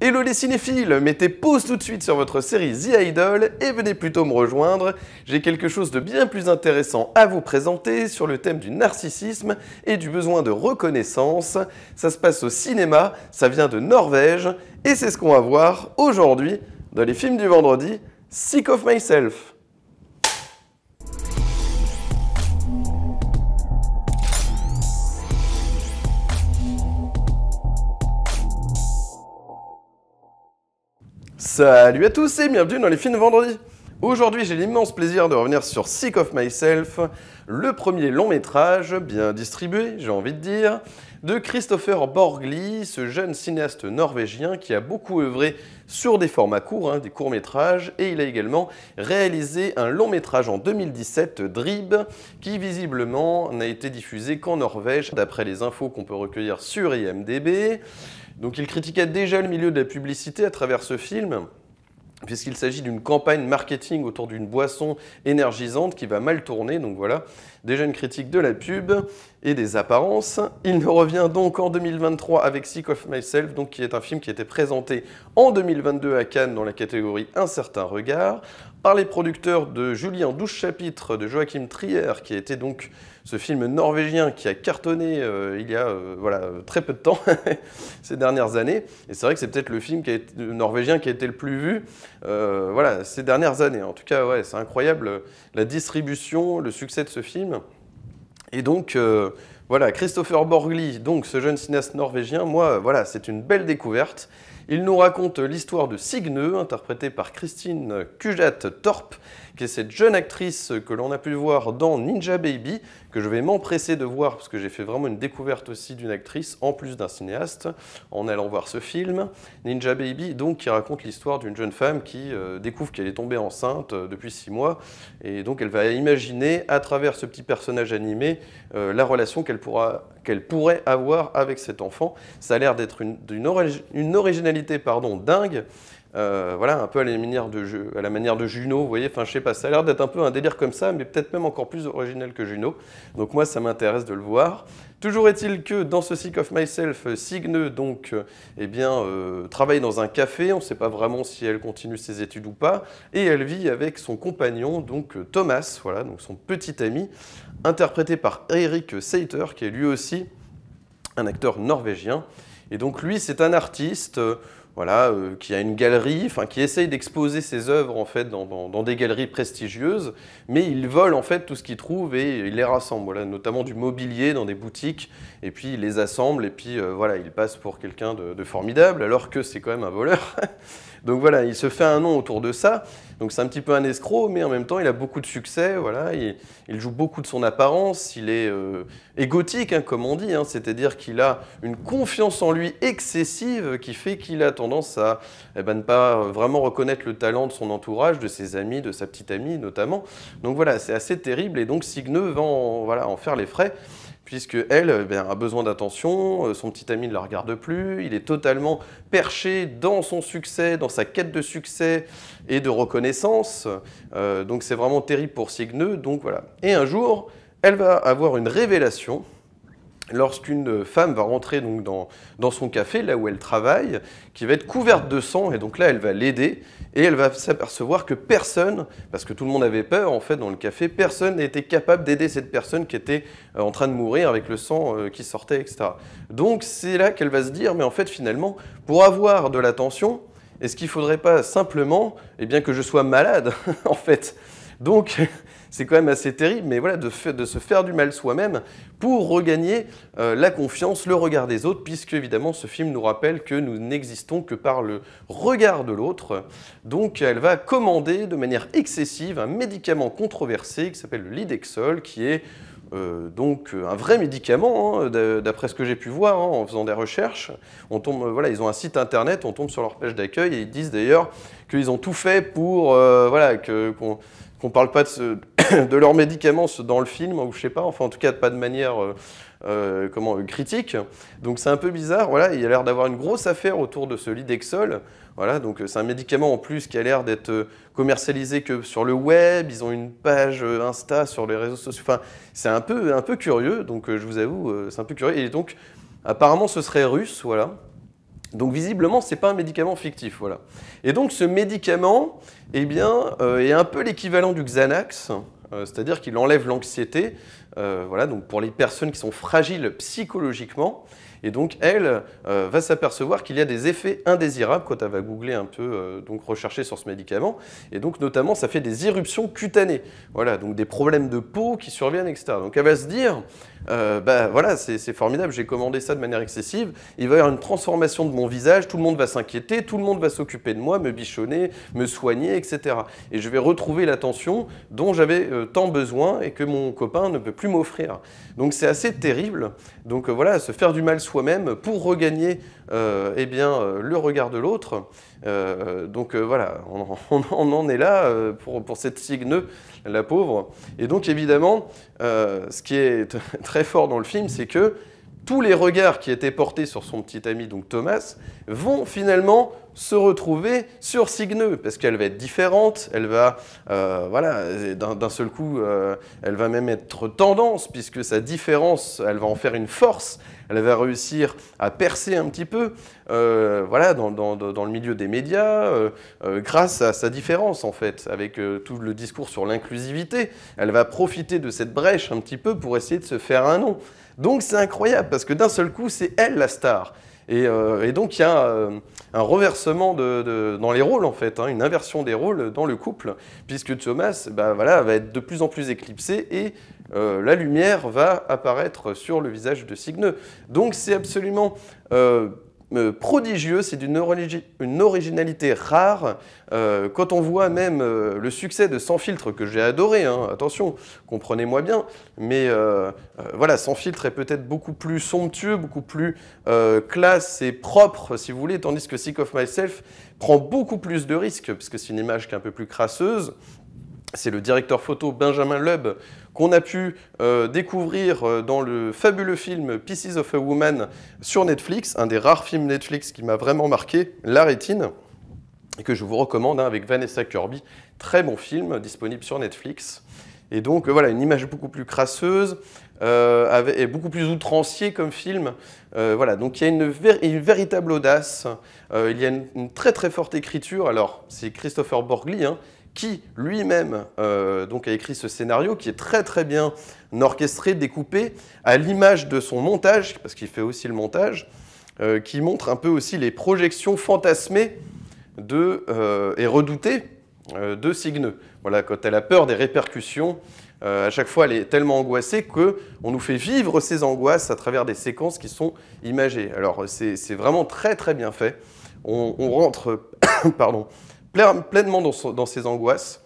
Hello les cinéphiles, mettez pause tout de suite sur votre série The Idol et venez plutôt me rejoindre, j'ai quelque chose de bien plus intéressant à vous présenter sur le thème du narcissisme et du besoin de reconnaissance. Ça se passe au cinéma, ça vient de Norvège et c'est ce qu'on va voir aujourd'hui dans les films du vendredi, Sick of Myself. Salut à tous et bienvenue dans les films du vendredi. Aujourd'hui, j'ai l'immense plaisir de revenir sur Sick of Myself, le premier long métrage, bien distribué, j'ai envie de dire, de Kristoffer Borgli, ce jeune cinéaste norvégien qui a beaucoup œuvré sur des formats courts, des courts-métrages, et il a également réalisé un long métrage en 2017, Drib, qui visiblement n'a été diffusé qu'en Norvège, d'après les infos qu'on peut recueillir sur IMDb. Donc il critiquait déjà le milieu de la publicité à travers ce film, puisqu'il s'agit d'une campagne marketing autour d'une boisson énergisante qui va mal tourner, donc voilà, déjà une critique de la pub et des apparences. Il nous revient donc en 2023 avec Sick of Myself, donc qui est un film qui était présenté en 2022 à Cannes dans la catégorie Un certain regard, par les producteurs de Julie en 12 chapitres de Joachim Trier, qui était donc ce film norvégien qui a cartonné il y a très peu de temps ces dernières années. Et c'est vrai que c'est peut-être le film norvégien qui a été le plus vu ces dernières années. En tout cas, ouais, c'est incroyable la distribution, le succès de ce film. Et donc, Kristoffer Borgli, donc ce jeune cinéaste norvégien, moi, voilà, c'est une belle découverte. Il nous raconte l'histoire de Signe, interprétée par Kristine Kujath Thorp, qui est cette jeune actrice que l'on a pu voir dans Ninja Baby, que je vais m'empresser de voir parce que j'ai fait vraiment une découverte aussi d'une actrice, en plus d'un cinéaste, en allant voir ce film. Ninja Baby, donc, qui raconte l'histoire d'une jeune femme qui découvre qu'elle est tombée enceinte depuis 6 mois, et donc elle va imaginer, à travers ce petit personnage animé, la relation qu'elle pourrait avoir avec cet enfant. Ça a l'air d'être une originalité dingue, un peu à la manière de, Juno, vous voyez, enfin je sais pas, ça a l'air d'être un peu un délire comme ça, mais peut-être même encore plus original que Juno, donc moi ça m'intéresse de le voir. Toujours est-il que dans ce Sick of Myself, Signe donc, travaille dans un café, on ne sait pas vraiment si elle continue ses études ou pas, et elle vit avec son compagnon, donc Thomas, voilà, donc son petit ami, interprété par Eirik Sæther, qui est lui aussi un acteur norvégien. Et donc lui, c'est un artiste qui a une galerie, enfin qui essaye d'exposer ses œuvres en fait dans des galeries prestigieuses, mais il vole en fait tout ce qu'il trouve et il les rassemble, voilà, notamment du mobilier dans des boutiques, et puis il les assemble et puis il passe pour quelqu'un de formidable alors que c'est quand même un voleur. Donc voilà, il se fait un nom autour de ça, donc c'est un petit peu un escroc, mais en même temps il a beaucoup de succès, voilà, il joue beaucoup de son apparence, il est égotique, comme on dit, c'est-à-dire qu'il a une confiance en lui excessive qui fait qu'il a tendance à ne pas vraiment reconnaître le talent de son entourage, de ses amis, de sa petite amie notamment. Donc voilà, c'est assez terrible et donc Signe va en faire les frais, puisque elle a besoin d'attention, son petit ami ne la regarde plus, il est totalement perché dans son succès, dans sa quête de succès et de reconnaissance. Donc c'est vraiment terrible pour Signe. Donc voilà. Et un jour, elle va avoir une révélation lorsqu'une femme va rentrer donc dans son café, là où elle travaille, qui va être couverte de sang, et donc là elle va l'aider, et elle va s'apercevoir que personne, parce que tout le monde avait peur en fait dans le café, personne n'était capable d'aider cette personne qui était en train de mourir avec le sang qui sortait, etc. Donc c'est là qu'elle va se dire, mais en fait finalement, pour avoir de l'attention, est-ce qu'il ne faudrait pas simplement que je sois malade en fait? Donc c'est quand même assez terrible, mais voilà, de se faire du mal soi-même pour regagner la confiance, le regard des autres, puisque évidemment ce film nous rappelle que nous n'existons que par le regard de l'autre. Donc elle va commander de manière excessive un médicament controversé qui s'appelle le Lidexol, qui est un vrai médicament, d'après ce que j'ai pu voir en faisant des recherches. On tombe, ils ont un site internet, on tombe sur leur page d'accueil et ils disent d'ailleurs qu'ils ont tout fait pour qu'on parle pas de leurs médicaments dans le film, ou je sais pas, enfin en tout cas pas de manière critique. Donc c'est un peu bizarre, voilà, il a l'air d'avoir une grosse affaire autour de ce Lidexol. Voilà, donc c'est un médicament en plus qui a l'air d'être commercialisé que sur le web, ils ont une page Insta sur les réseaux sociaux, enfin c'est un peu curieux, donc je vous avoue, c'est un peu curieux. Et donc apparemment ce serait russe, voilà. Donc visiblement, ce n'est pas un médicament fictif. Voilà. Et donc ce médicament eh bien, est un peu l'équivalent du Xanax, c'est-à-dire qu'il enlève l'anxiété voilà, donc pour les personnes qui sont fragiles psychologiquement. Et donc elle va s'apercevoir qu'il y a des effets indésirables quand elle va googler un peu, donc rechercher sur ce médicament. Et donc notamment, ça fait des éruptions cutanées. Voilà, donc des problèmes de peau qui surviennent, etc. Donc elle va se dire... bah voilà, c'est formidable, j'ai commandé ça de manière excessive, il va y avoir une transformation de mon visage, tout le monde va s'inquiéter, tout le monde va s'occuper de moi, me bichonner, me soigner, etc. Et je vais retrouver l'attention dont j'avais tant besoin et que mon copain ne peut plus m'offrir. Donc c'est assez terrible, donc voilà, se faire du mal soi-même pour regagner eh bien, le regard de l'autre. Donc voilà, on en est là pour cette cigneuse, la pauvre. Et donc évidemment, ce qui est très fort dans le film, c'est que tous les regards qui étaient portés sur son petit ami, donc Thomas, vont finalement se retrouver sur Signeux, parce qu'elle va être différente, elle va, voilà, d'un seul coup, elle va même être tendance, puisque sa différence, elle va en faire une force, elle va réussir à percer un petit peu, voilà, dans le milieu des médias, grâce à sa différence, en fait, avec tout le discours sur l'inclusivité, elle va profiter de cette brèche un petit peu pour essayer de se faire un nom. Donc c'est incroyable, parce que d'un seul coup, c'est elle la star. Et donc il y a un reversement dans les rôles en fait, hein, une inversion des rôles dans le couple, puisque Thomas bah, voilà, va être de plus en plus éclipsé et la lumière va apparaître sur le visage de Signeux. Donc c'est absolument prodigieux, c'est d'une originalité rare. Quand on voit même le succès de Sans filtre, que j'ai adoré, hein, attention, comprenez-moi bien, mais voilà, Sans filtre est peut-être beaucoup plus somptueux, beaucoup plus classe et propre, si vous voulez, tandis que Sick of Myself prend beaucoup plus de risques, puisque c'est une image qui est un peu plus crasseuse. C'est le directeur photo Benjamin Loeb qu'on a pu découvrir dans le fabuleux film Pieces of a Woman sur Netflix, un des rares films Netflix qui m'a vraiment marqué, la rétine, et que je vous recommande hein, avec Vanessa Kirby. Très bon film, disponible sur Netflix. Et donc voilà, une image beaucoup plus crasseuse et beaucoup plus outrancier comme film. Voilà, donc il y a une véritable audace, il y a une très très forte écriture. Alors c'est Kristoffer Borgli, hein, qui lui-même donc a écrit ce scénario qui est très très bien orchestré, découpé, à l'image de son montage, parce qu'il fait aussi le montage, qui montre un peu aussi les projections fantasmées de, et redoutées de Signeux. Voilà, quand elle a peur des répercussions, à chaque fois elle est tellement angoissée qu'on nous fait vivre ces angoisses à travers des séquences qui sont imagées. Alors c'est vraiment très très bien fait, on rentre pardon, pleinement dans ses angoisses,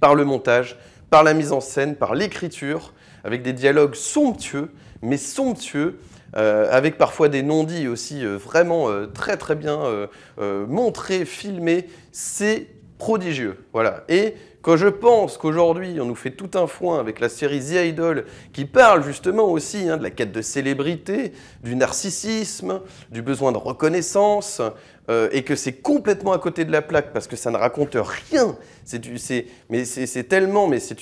par le montage, par la mise en scène, par l'écriture, avec des dialogues somptueux, mais somptueux, avec parfois des non-dits aussi vraiment très très bien montrés, filmés, c'est prodigieux. Voilà. Et quand je pense qu'aujourd'hui on nous fait tout un foin avec la série The Idol qui parle justement aussi hein, de la quête de célébrité, du narcissisme, du besoin de reconnaissance, et que c'est complètement à côté de la plaque parce que ça ne raconte rien, c'est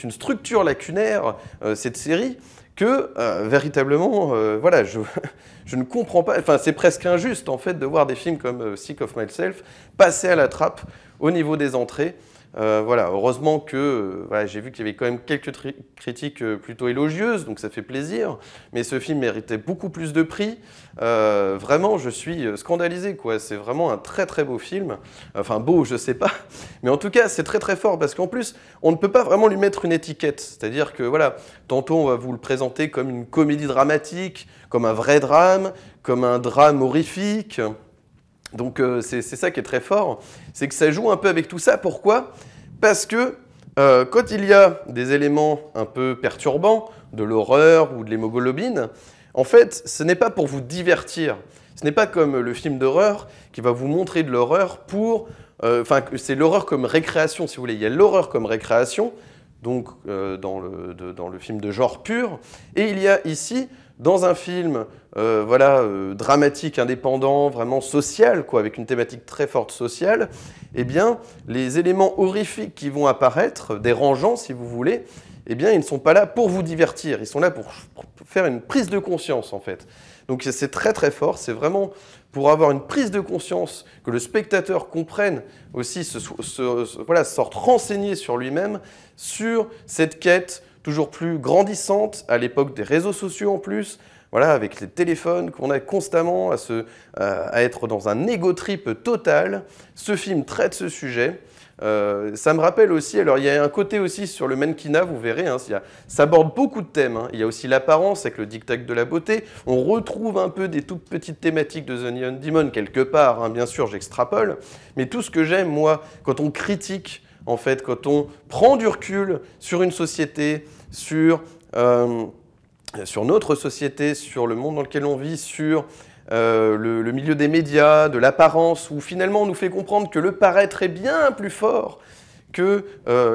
une structure lacunaire cette série que véritablement, voilà, je ne comprends pas, enfin c'est presque injuste en fait de voir des films comme Sick of Myself passer à la trappe au niveau des entrées. Voilà, heureusement que voilà, j'ai vu qu'il y avait quand même quelques critiques plutôt élogieuses, donc ça fait plaisir, mais ce film méritait beaucoup plus de prix. Vraiment, je suis scandalisé, quoi. C'est vraiment un très très beau film. Enfin, beau, je sais pas, mais en tout cas, c'est très très fort, parce qu'en plus, on ne peut pas vraiment lui mettre une étiquette. C'est-à-dire que, voilà, tantôt on va vous le présenter comme une comédie dramatique, comme un vrai drame, comme un drame horrifique... Donc c'est ça qui est très fort, c'est que ça joue un peu avec tout ça. Pourquoi? Parce que quand il y a des éléments un peu perturbants, de l'horreur ou de l'hémoglobine, en fait, ce n'est pas pour vous divertir. Ce n'est pas comme le film d'horreur qui va vous montrer de l'horreur pour... Enfin, c'est l'horreur comme récréation, si vous voulez. Il y a l'horreur comme récréation, donc dans le film de genre pur. Et il y a ici... Dans un film voilà, dramatique, indépendant, vraiment social, quoi, avec une thématique très forte sociale, eh bien, les éléments horrifiques qui vont apparaître, dérangeants si vous voulez, eh bien, ils ne sont pas là pour vous divertir, ils sont là pour faire une prise de conscience en fait. Donc c'est très très fort, c'est vraiment pour avoir une prise de conscience, que le spectateur comprenne aussi, voilà, sorte renseigné sur lui-même, sur cette quête toujours plus grandissante, à l'époque des réseaux sociaux en plus, voilà, avec les téléphones qu'on a constamment à être dans un égo trip total. Ce film traite ce sujet. Ça me rappelle aussi, alors il y a un côté aussi sur le mannequinat, vous verrez, hein, ça aborde beaucoup de thèmes, hein. Il y a aussi l'apparence avec le diktat de la beauté, on retrouve un peu des toutes petites thématiques de The Neon Demon quelque part, hein, bien sûr j'extrapole, mais tout ce que j'aime moi, quand on critique, en fait, quand on prend du recul sur une société, sur notre société, sur le monde dans lequel on vit, sur... le milieu des médias, de l'apparence, où finalement on nous fait comprendre que le paraître est bien plus fort que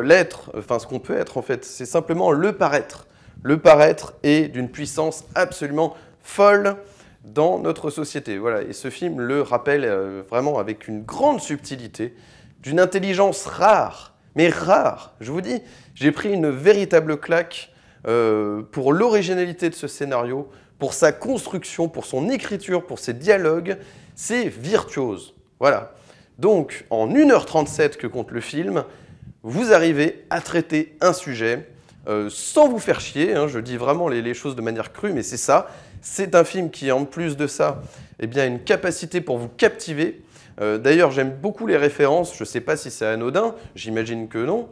l'être, enfin ce qu'on peut être en fait, c'est simplement le paraître. Le paraître est d'une puissance absolument folle dans notre société. Voilà. Et ce film le rappelle vraiment avec une grande subtilité, d'une intelligence rare, mais rare. Je vous dis, j'ai pris une véritable claque pour l'originalité de ce scénario, pour sa construction, pour son écriture, pour ses dialogues, c'est virtuose. Voilà. Donc, en 1h37 que compte le film, vous arrivez à traiter un sujet sans vous faire chier. Hein, je dis vraiment les choses de manière crue, mais c'est ça. C'est un film qui, en plus de ça, eh bien, a une capacité pour vous captiver. D'ailleurs, j'aime beaucoup les références. Je ne sais pas si c'est anodin, j'imagine que non.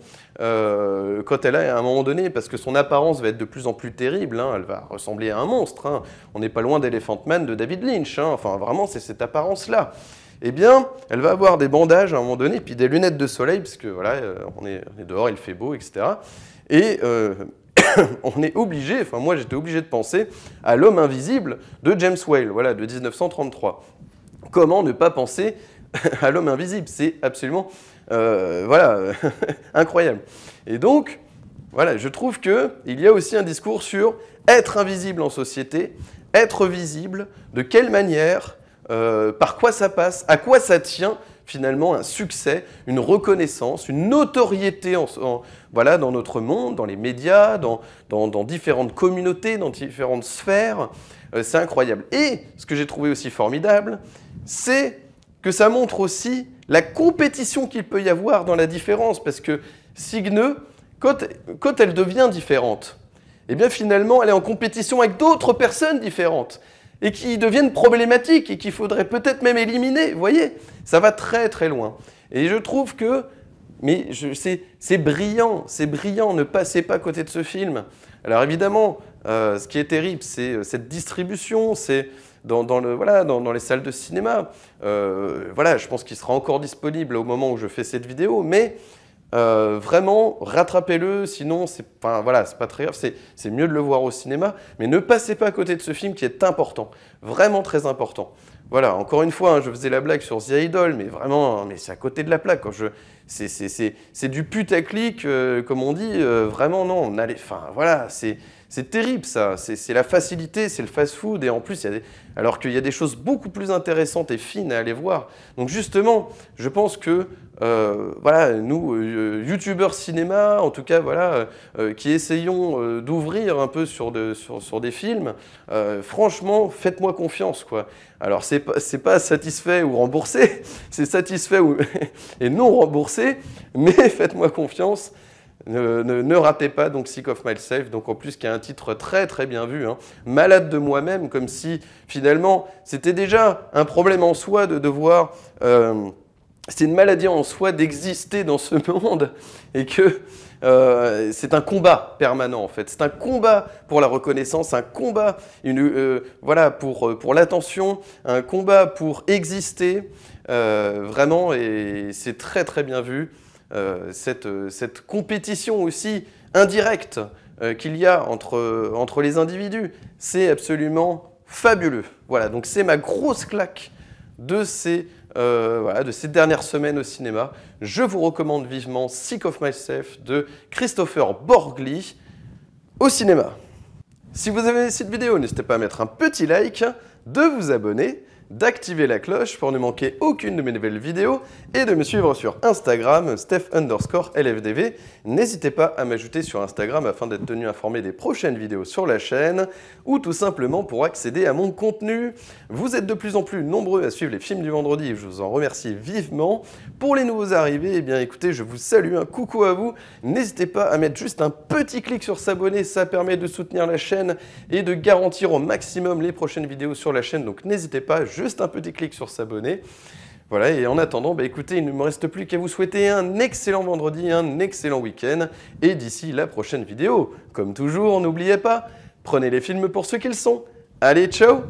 Quand elle a, à un moment donné, parce que son apparence va être de plus en plus terrible, hein, elle va ressembler à un monstre. Hein. On n'est pas loin d'Elephant Man de David Lynch. Hein. Enfin, vraiment, c'est cette apparence-là. Eh bien, elle va avoir des bandages à un moment donné, puis des lunettes de soleil, parce que voilà, on est dehors, il fait beau, etc. Et on est obligé, enfin moi j'étais obligé de penser à L'homme invisible de James Whale, voilà, de 1933. Comment ne pas penser à L'homme invisible? C'est absolument voilà, incroyable. Et donc, voilà, je trouve qu'il y a aussi un discours sur être invisible en société, être visible, de quelle manière, par quoi ça passe, à quoi ça tient finalement un succès, une reconnaissance, une notoriété voilà, dans notre monde, dans les médias, dans différentes communautés, dans différentes sphères. C'est incroyable. Et ce que j'ai trouvé aussi formidable, c'est que ça montre aussi la compétition qu'il peut y avoir dans la différence. Parce que Signe, quand elle devient différente, eh bien finalement, elle est en compétition avec d'autres personnes différentes et qui deviennent problématiques et qu'il faudrait peut-être même éliminer. Vous voyez, ça va très très loin. Et je trouve que... Mais c'est brillant, ne passez pas à côté de ce film. Alors évidemment, ce qui est terrible, c'est cette distribution, c'est voilà, dans les salles de cinéma. Voilà, je pense qu'il sera encore disponible au moment où je fais cette vidéo, mais vraiment, rattrapez-le, sinon, c'est voilà, pas très grave, c'est mieux de le voir au cinéma, mais ne passez pas à côté de ce film qui est important, vraiment très important. Voilà, encore une fois, hein, je faisais la blague sur The Idol, mais vraiment, c'est à côté de la plaque. C'est du putaclic, comme on dit, vraiment, non, on a les... Enfin, voilà, c'est terrible, ça. C'est la facilité, c'est le fast-food, et en plus, alors qu'il y a des choses beaucoup plus intéressantes et fines à aller voir. Donc, justement, je pense que, voilà, nous, youtubeurs cinéma, en tout cas, voilà, qui essayons d'ouvrir un peu sur des films, franchement, faites-moi confiance, quoi. Alors, c'est pas satisfait ou remboursé, c'est satisfait ou et non remboursé, mais faites-moi confiance, ne ratez pas donc Sick of Myself, donc en plus qui a un titre très très bien vu, hein, malade de moi-même, comme si finalement c'était déjà un problème en soi de devoir... c'est une maladie en soi d'exister dans ce monde et que c'est un combat permanent en fait. C'est un combat pour la reconnaissance, un combat voilà, pour l'attention, un combat pour exister vraiment, et c'est très très bien vu cette compétition aussi indirecte qu'il y a entre les individus. C'est absolument fabuleux. Voilà, donc c'est ma grosse claque voilà, de ces dernières semaines au cinéma. Je vous recommande vivement Sick of Myself de Kristoffer Borgli au cinéma. Si vous avez aimé cette vidéo, n'hésitez pas à mettre un petit like, de vous abonner d'activer la cloche pour ne manquer aucune de mes nouvelles vidéos et de me suivre sur Instagram, steph_lfdv. N'hésitez pas à m'ajouter sur Instagram afin d'être tenu informé des prochaines vidéos sur la chaîne ou tout simplement pour accéder à mon contenu. Vous êtes de plus en plus nombreux à suivre les films du vendredi et je vous en remercie vivement. Pour les nouveaux arrivés, eh bien écoutez, je vous salue, un coucou à vous. N'hésitez pas à mettre juste un petit clic sur s'abonner, ça permet de soutenir la chaîne et de garantir au maximum les prochaines vidéos sur la chaîne, donc n'hésitez pas, juste un petit clic sur s'abonner. Voilà, et en attendant, bah écoutez, il ne me reste plus qu'à vous souhaiter un excellent vendredi, un excellent week-end, et d'ici la prochaine vidéo, comme toujours, n'oubliez pas, prenez les films pour ce qu'ils sont. Allez, ciao!